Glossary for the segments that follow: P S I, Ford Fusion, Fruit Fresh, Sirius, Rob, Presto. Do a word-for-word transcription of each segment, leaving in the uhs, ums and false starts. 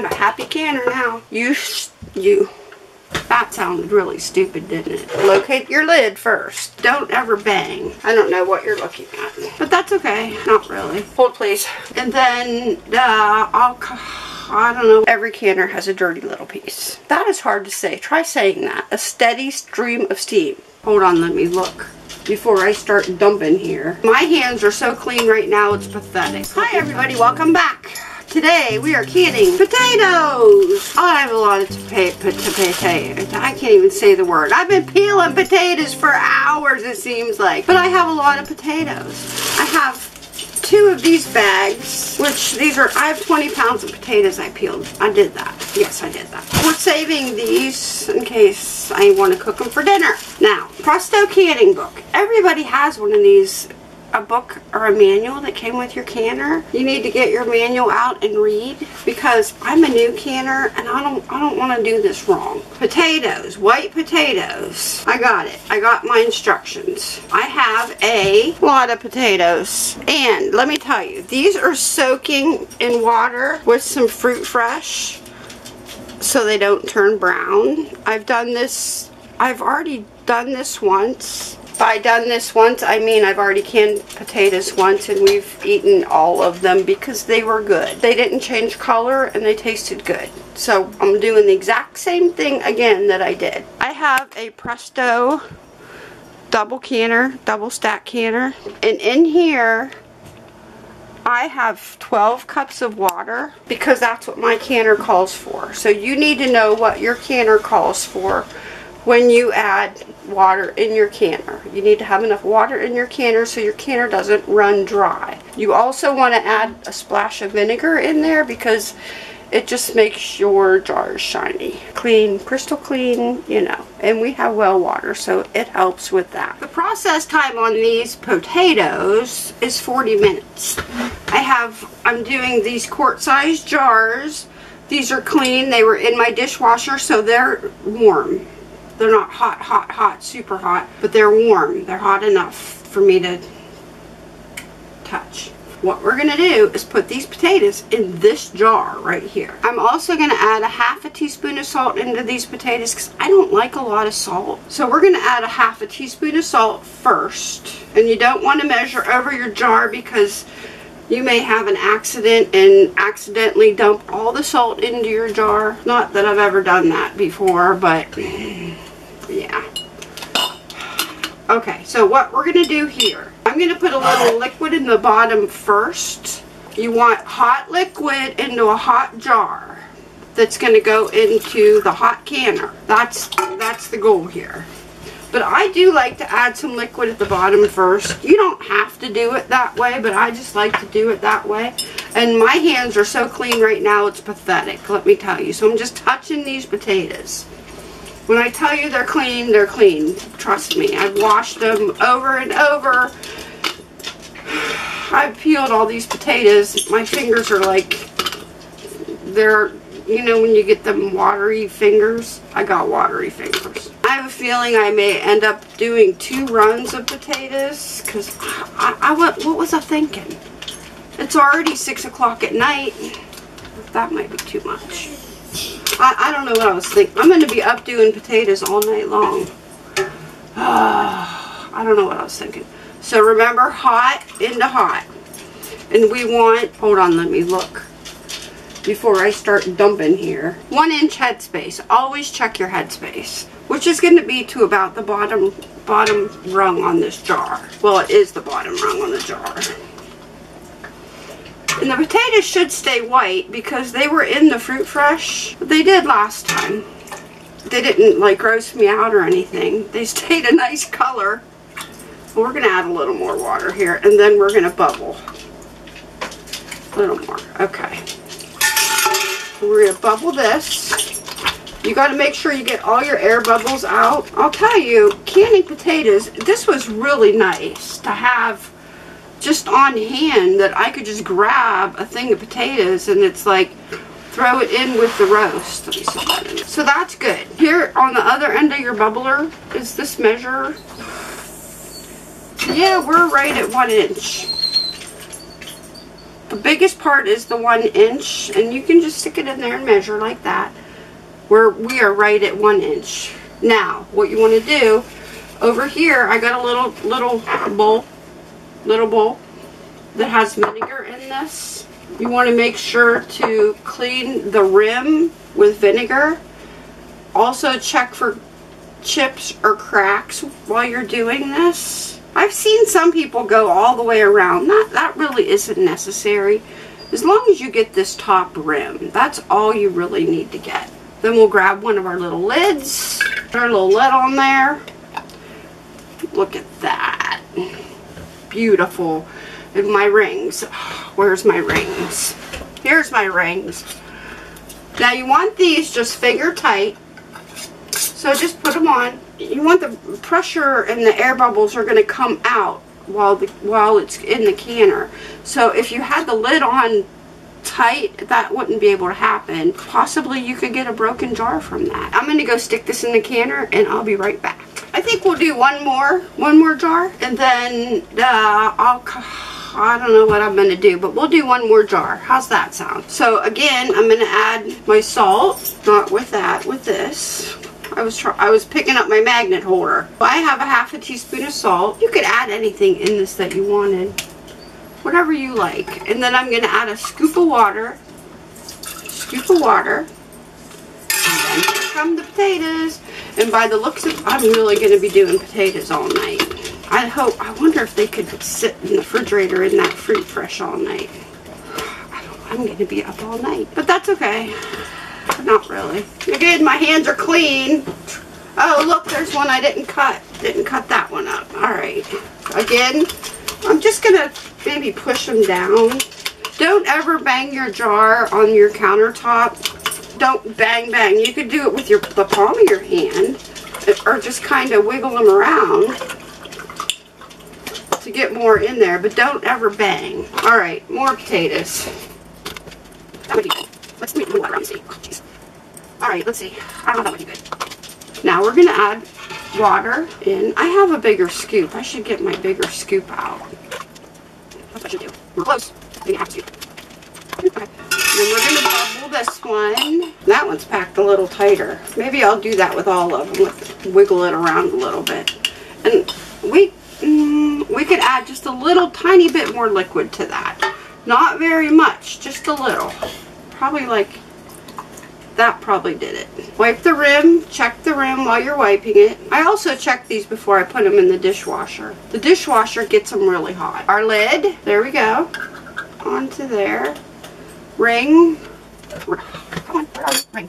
I'm a happy canner now. You, you. That sounded really stupid, didn't it? Locate your lid first. Don't ever bang. I don't know what you're looking at, but that's okay. Not really. Hold, please. And then uh, I'll. I don't know. Every canner has a dirty little piece. That is hard to say. Try saying that. A steady stream of steam. Hold on. Let me look before I start dumping here. My hands are so clean right now, it's pathetic. Hi everybody, welcome back. Today we are canning potatoes. I have a lot of potatoes. I can't even say the word. I've been peeling potatoes for hours, it seems like. But I have a lot of potatoes. I have two of these bags, which these are, I have twenty pounds of potatoes I peeled. I did that. Yes, I did that. We're saving these in case I want to cook them for dinner. Now, Presto canning book. Everybody has one of these, a book or a manual that came with your canner. You need to get your manual out and read, because I'm a new canner and I don't I don't want to do this wrong. Potatoes, white potatoes. I got it. I got my instructions. I have a lot of potatoes, and let me tell you, these are soaking in water with some Fruit Fresh so they don't turn brown. I've done this. I've already done this once. By done this once, I mean I've already canned potatoes once, and we've eaten all of them because they were good. They didn't change color and they tasted good. So I'm doing the exact same thing again that I did. I have a Presto double canner, double stack canner, and in here I have twelve cups of water, because that's what my canner calls for. So you need to know what your canner calls for when you add water in your canner. You need to have enough water in your canner so your canner doesn't run dry. You also want to add a splash of vinegar in there, because it just makes your jars shiny. Clean, crystal clean, you know. And we have well water, so it helps with that. The process time on these potatoes is forty minutes. I have, I'm doing these quart-sized jars. These are clean. They were in my dishwasher, so they're warm. They're not hot, hot, hot, super hot, but they're warm. They're hot enough for me to touch. What we're gonna do is put these potatoes in this jar right here. I'm also gonna add a half a teaspoon of salt into these potatoes, because I don't like a lot of salt. So we're gonna add a half a teaspoon of salt first. And you don't wanna measure over your jar, because you may have an accident and accidentally dump all the salt into your jar. Not that I've ever done that before, but yeah. Okay, so what we're going to do here, I'm going to put a little liquid in the bottom first. You want hot liquid into a hot jar that's going to go into the hot canner. That's, that's the goal here. But I do like to add some liquid at the bottom first. You don't have to do it that way, but I just like to do it that way. And my hands are so clean right now, it's pathetic, let me tell you. So I'm just touching these potatoes. When I tell you they're clean, they're clean. Trust me. I've washed them over and over. I've peeled all these potatoes. My fingers are like, they're, you know when you get them watery fingers? I got watery fingers. I have a feeling I may end up doing two runs of potatoes, because I, I, I what, what was I thinking? It's already six o'clock at night. That might be too much. I, I don't know what I was thinking. I'm going to be up doing potatoes all night long. Uh, I don't know what I was thinking. So remember, hot into hot. And we want, hold on, let me look before I start dumping here. One inch headspace. Always check your headspace, which is going to be to about the bottom, bottom rung on this jar. Well, it is the bottom rung on the jar. And the potatoes should stay white, because they were in the Fruit Fresh. They did last time. They didn't like gross me out or anything. They stayed a nice color. We're going to add a little more water here, and then we're going to bubble. A little more. Okay. We're going to bubble this. You got to make sure you get all your air bubbles out. I'll tell you, canning potatoes, this was really nice to have just on hand, that I could just grab a thing of potatoes and it's like throw it in with the roast. Let me see that in. So that's good. Here on the other end of your bubbler is this measure. Yeah, we're right at one inch. The biggest part is the one inch, and you can just stick it in there and measure like that. Where we are right at one inch. Now, what you want to do over here, I got a little little bowl, little bowl that has vinegar in this. You want to make sure to clean the rim with vinegar. Also check for chips or cracks while you're doing this. I've seen some people go all the way around. That, that really isn't necessary. As long as you get this top rim, that's all you really need to get. Then we'll grab one of our little lids, put our little lid on there. Look at that. Beautiful. And my rings. Where's my rings? Here's my rings. Now you want these just finger tight. So just put them on. You want the pressure and the air bubbles are going to come out while the while it's in the canner. So if you had the lid on tight, that wouldn't be able to happen. Possibly you could get a broken jar from that. I'm going to go stick this in the canner and I'll be right back. I think we'll do one more, one more jar, and then uh, I'll. I don't know what I'm going to do, but we'll do one more jar. How's that sound? So again, I'm going to add my salt. Not with that, with this. I was try I was picking up my magnet holder. I have a half a teaspoon of salt. You could add anything in this that you wanted. Whatever you like. And then I'm going to add a scoop of water. Scoop of water. And then here come the potatoes. And by the looks of, I'm really going to be doing potatoes all night. I hope, I wonder if they could sit in the refrigerator in that Fruit Fresh all night. I don't, I'm going to be up all night. But that's okay. Not really. Again, my hands are clean. Oh, look, there's one I didn't cut. Didn't cut that one up. Alright. Again, I'm just going to maybe push them down. Don't ever bang your jar on your countertop. Don't bang, bang. You could do it with your the palm of your hand. Or just kind of wiggle them around to get more in there. But don't ever bang. Alright, more potatoes. That would be good. Let's meet the water and see. Alright, let's see. I don't know that would be good. Now we're going to add water in. I have a bigger scoop. I should get my bigger scoop out. That's what I should do. We're close. We have to. Okay. Then we're going to bubble this one. That one's packed a little tighter. Maybe I'll do that with all of them. Let's wiggle it around a little bit. And we, mm, we could add just a little tiny bit more liquid to that. Not very much. Just a little. Probably like that probably did it. Wipe the rim. Check the rim while you're wiping it. I also check these before I put them in the dishwasher. The dishwasher gets them really hot. Our lid. There we go. Onto there. Ring. Come on. Ring.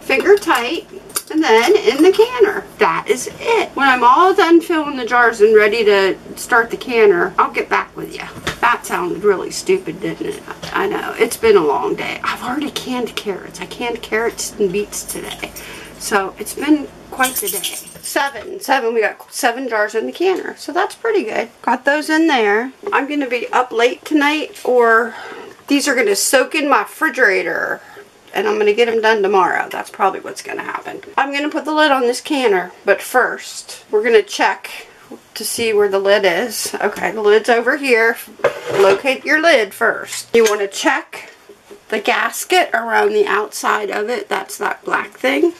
Finger tight. And then in the canner. That is it. When I'm all done filling the jars and ready to start the canner, I'll get back with you. That sounded really stupid, didn't it? I know. It's been a long day. I've already canned carrots. I canned carrots and beets today. So it's been quite the day. Seven. Seven. We got seven jars in the canner. So that's pretty good. Got those in there. I'm going to be up late tonight, or these are going to soak in my refrigerator. And I'm going to get them done tomorrow. That's probably what's going to happen. I'm going to put the lid on this canner. But first, we're going to check to see where the lid is. Okay, the lid's over here. Locate your lid first. You want to check the gasket around the outside of it. That's that black thing.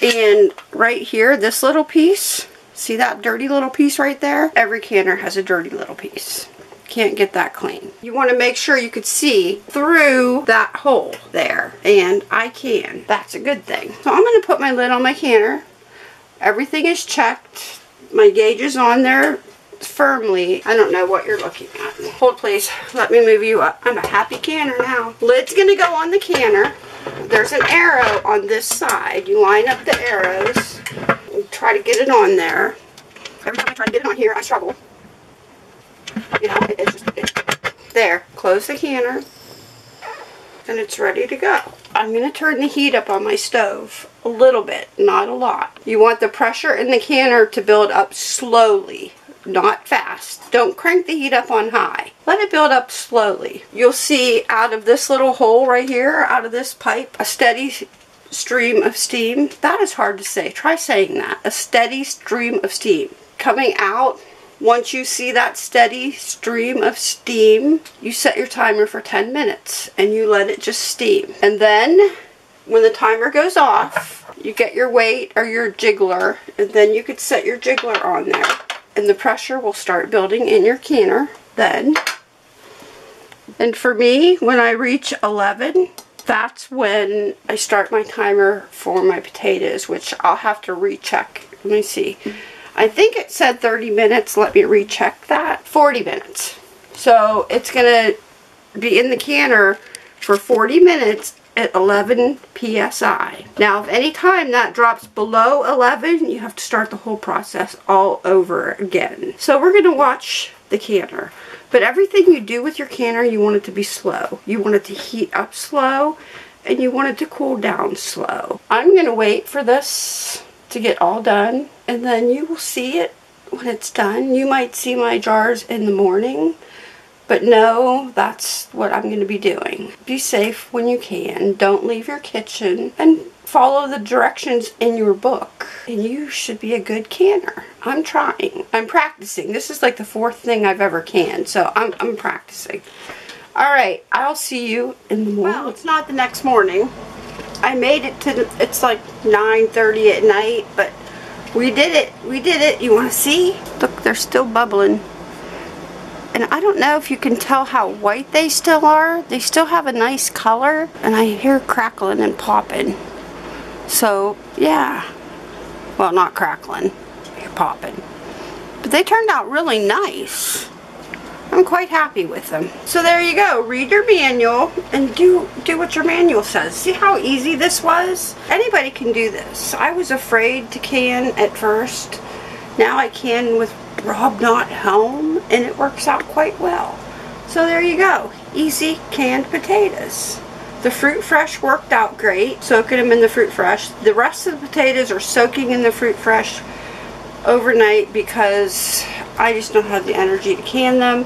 And right here, this little piece. See that dirty little piece right there? Every canner has a dirty little piece. Can't get that clean. You want to make sure you could see through that hole there, and I can. That's a good thing. So I'm going to put my lid on my canner. Everything is checked. My gauge is on there firmly. I don't know what you're looking at. Hold please. Let me move you up. I'm a happy canner now. Lid's going to go on the canner. There's an arrow on this side. You line up the arrows and try to get it on there. Every time I try to get it on here, I struggle. You know, it's just, it, there. Close the canner, and it's ready to go. I'm going to turn the heat up on my stove a little bit, not a lot. You want the pressure in the canner to build up slowly, not fast. Don't crank the heat up on high. Let it build up slowly. You'll see out of this little hole right here, out of this pipe, a steady stream of steam. That is hard to say. Try saying that. A steady stream of steam coming out Once you see that steady stream of steam, you set your timer for ten minutes and you let it just steam. And then when the timer goes off, you get your weight or your jiggler, and then you could set your jiggler on there. And the pressure will start building in your canner then. And for me, when I reach eleven, that's when I start my timer for my potatoes, which I'll have to recheck. Let me see. I think it said thirty minutes. Let me recheck that. forty minutes. So it's going to be in the canner for forty minutes at eleven P S I. Now, if any time that drops below eleven, you have to start the whole process all over again. So we're going to watch the canner. But everything you do with your canner, you want it to be slow. You want it to heat up slow, and you want it to cool down slow. I'm going to wait for this to get all done, and then you will see it when it's done. You might see my jars in the morning, but no, that's what I'm going to be doing. Be safe when you can. Don't leave your kitchen, and follow the directions in your book, and you should be a good canner. I'm trying. I'm practicing. This is like the fourth thing I've ever canned, so I'm, I'm practicing. All right, I'll see you in the morning. Well, it's not the next morning. I made it to, it's like nine thirty at night, but we did it. We did it. You want to see? Look, they're still bubbling. And I don't know if you can tell how white they still are. They still have a nice color, and I hear crackling and popping. So, yeah. Well, not crackling. They're popping. But they turned out really nice. I'm quite happy with them. So there you go. Read your manual and do, do what your manual says. See how easy this was? Anybody can do this. I was afraid to can at first. Now I can with Rob not home, and it works out quite well. So there you go. Easy canned potatoes. The Fruit Fresh worked out great, soaking them in the Fruit Fresh. The rest of the potatoes are soaking in the Fruit Fresh overnight because I just don't have the energy to can them.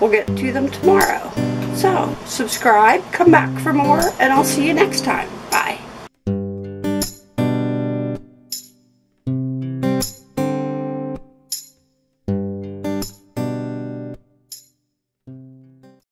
We'll get to them tomorrow. So, subscribe, come back for more, and I'll see you next time. Bye.